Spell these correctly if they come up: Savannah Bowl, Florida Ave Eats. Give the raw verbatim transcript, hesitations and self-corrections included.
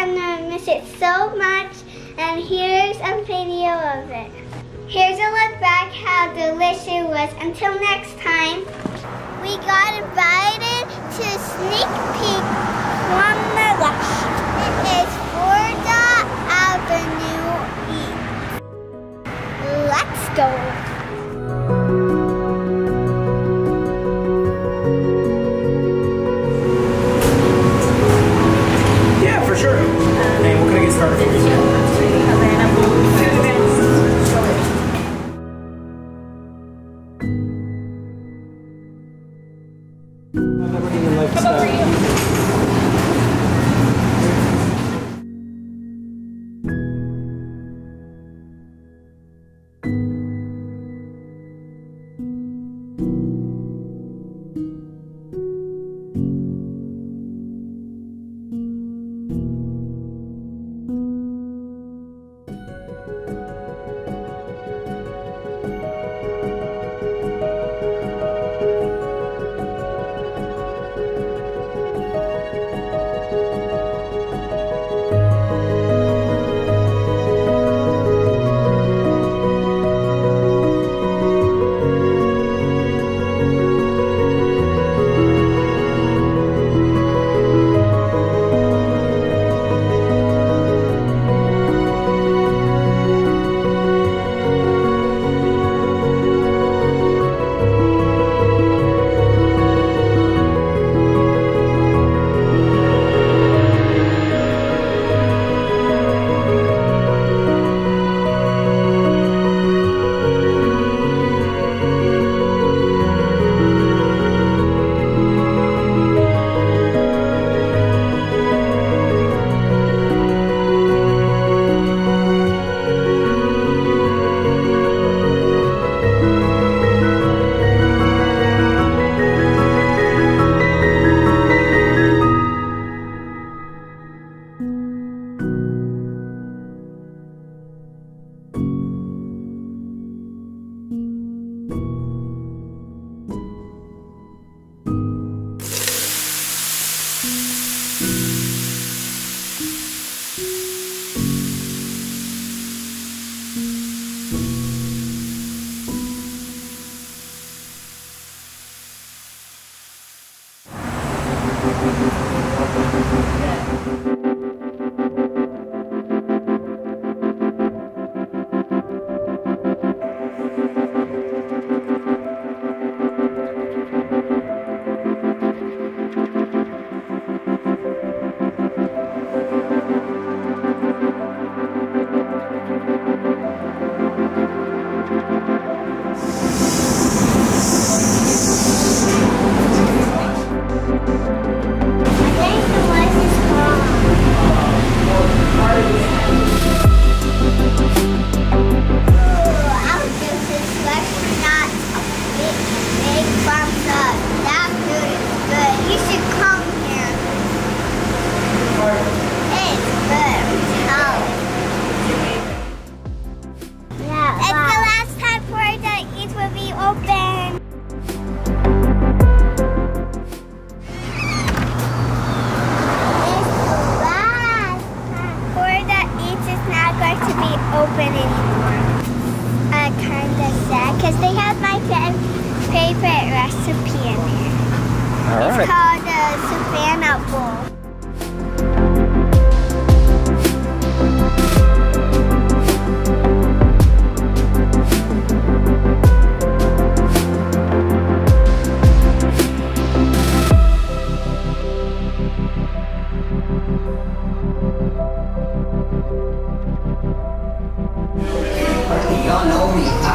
I'm gonna miss it so much, and here's a video of it. Here's a look back how delicious it was. Until next time, we got invited to a sneak peek from the rush. It is Florida Avenue Eats. Let's go. Savannah Bowl. Y'all know me.